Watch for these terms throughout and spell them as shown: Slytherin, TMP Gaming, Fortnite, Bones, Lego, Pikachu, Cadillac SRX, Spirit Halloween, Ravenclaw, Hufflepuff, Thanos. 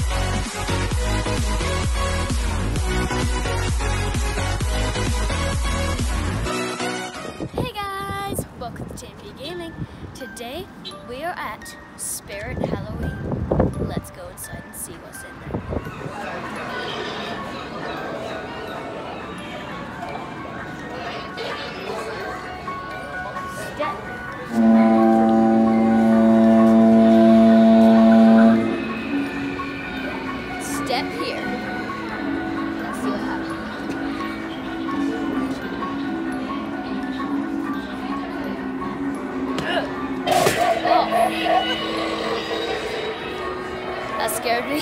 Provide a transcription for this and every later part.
Hey guys, welcome to TMP Gaming. Today we are at Spirit Halloween. Let's go inside and see what's in there. That scared me.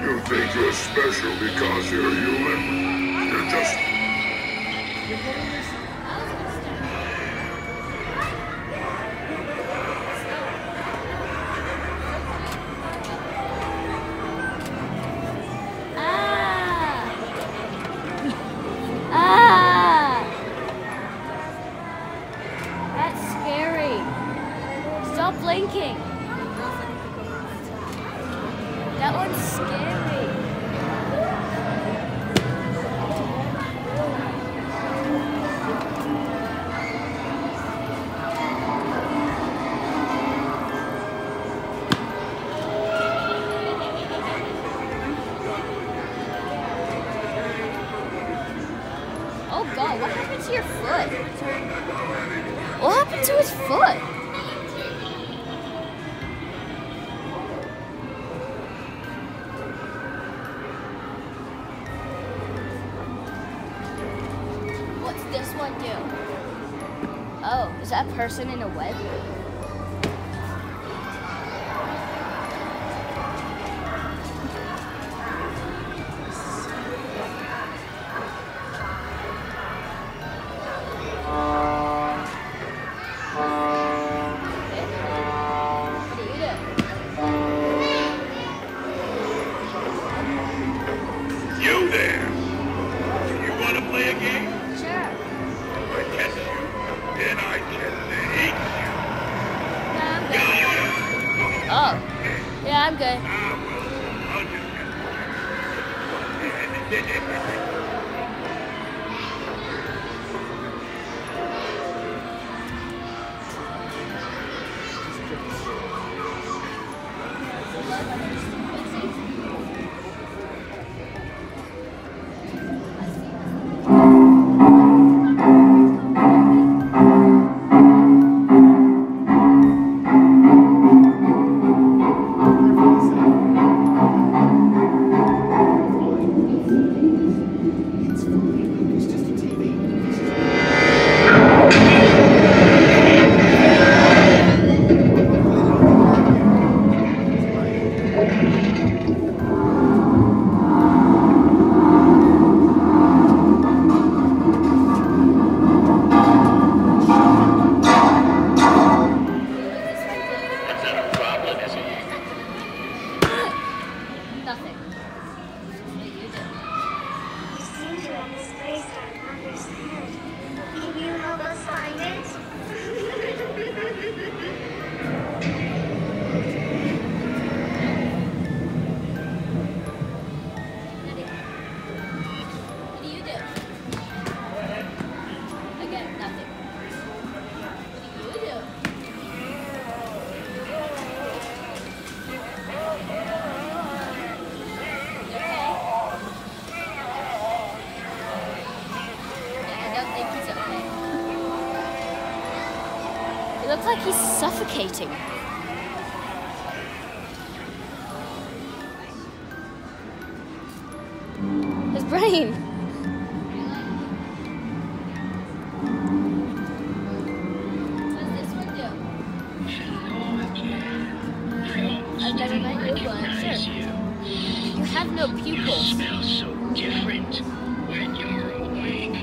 You think you're special because you're human. You're just... Ah! Ah! That's scary. Stop blinking. That one's scary. Oh God, what happened to your foot? What happened to his foot? This one do? Oh, is that person in a web? Yeah, I'm good. It looks like he's suffocating. His brain. has no pupils. You smell so different when you're awake.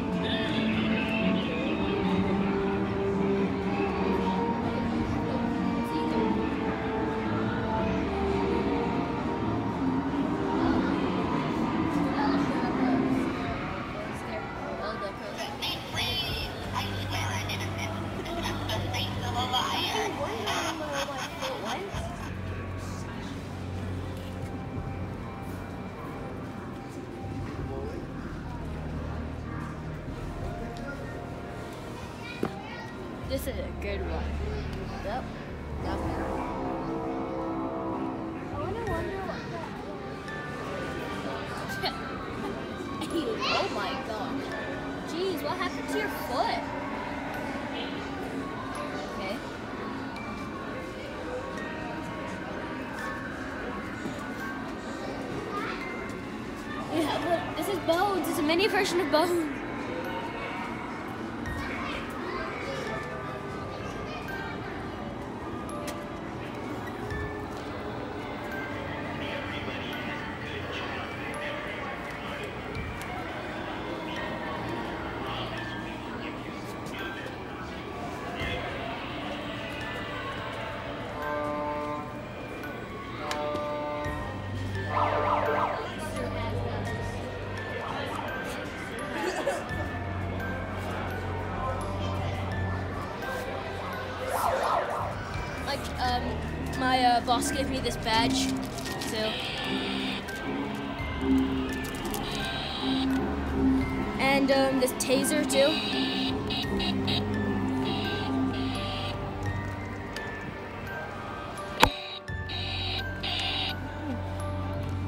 This is a good one. Yep. Got me. I wonder what that was. Oh my gosh. Jeez, what happened to your foot? Okay. Yeah, look, this is Bones. It's a mini version of Bones. My boss gave me this badge, so. And this taser too.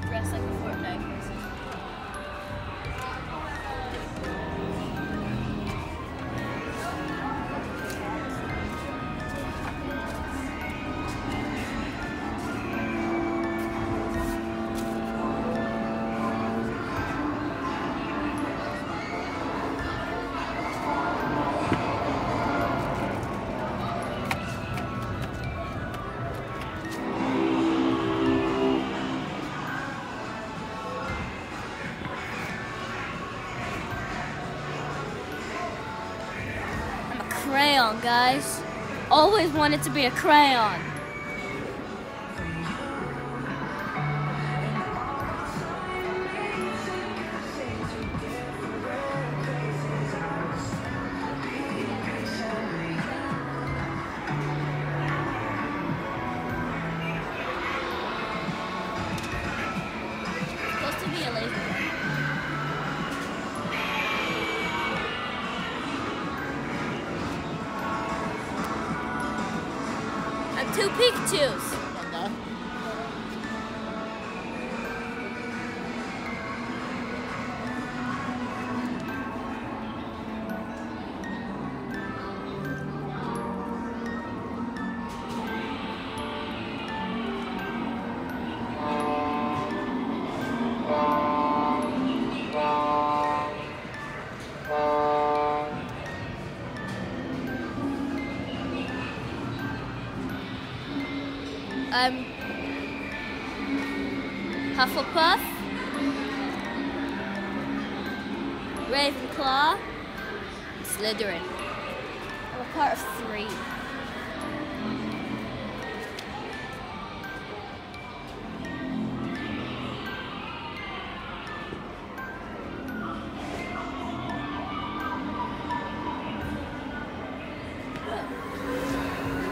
Dressed like a Fortnite person. Crayon, guys. Always wanted to be a crayon. Supposed to be a laser. Two Pikachus. Hello. Hufflepuff, Ravenclaw, Slytherin. I'm a part of 3.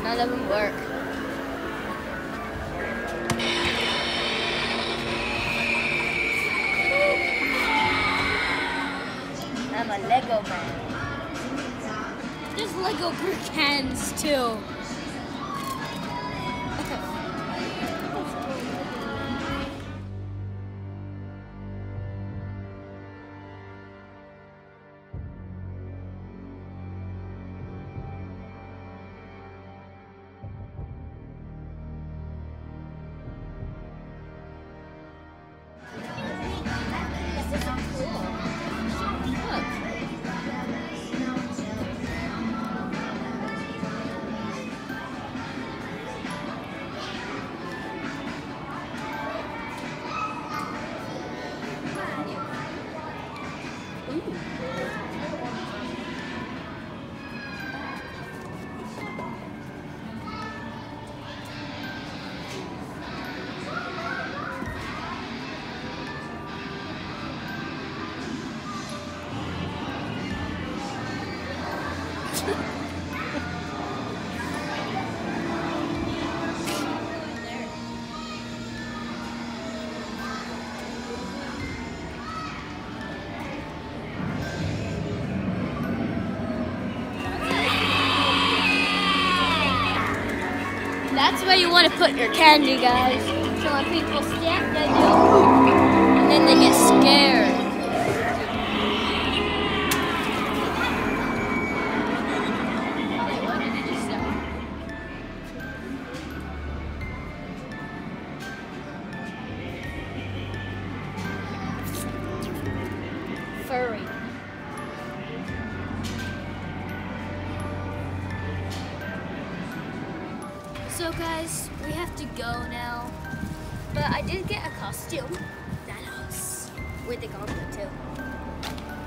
None of them work. I'm a Lego man. There's Lego brick hands too. That's where you want to put your candy, guys. So when people step, they do poop, and then they get scared. So guys, we have to go now, but I did get a costume, Thanos, with the gauntlet too.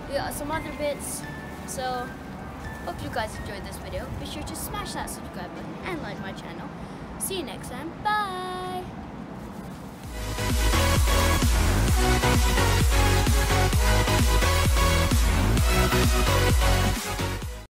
We got some other bits, so hope you guys enjoyed this video. Be sure to smash that subscribe button and like my channel. See you next time, bye!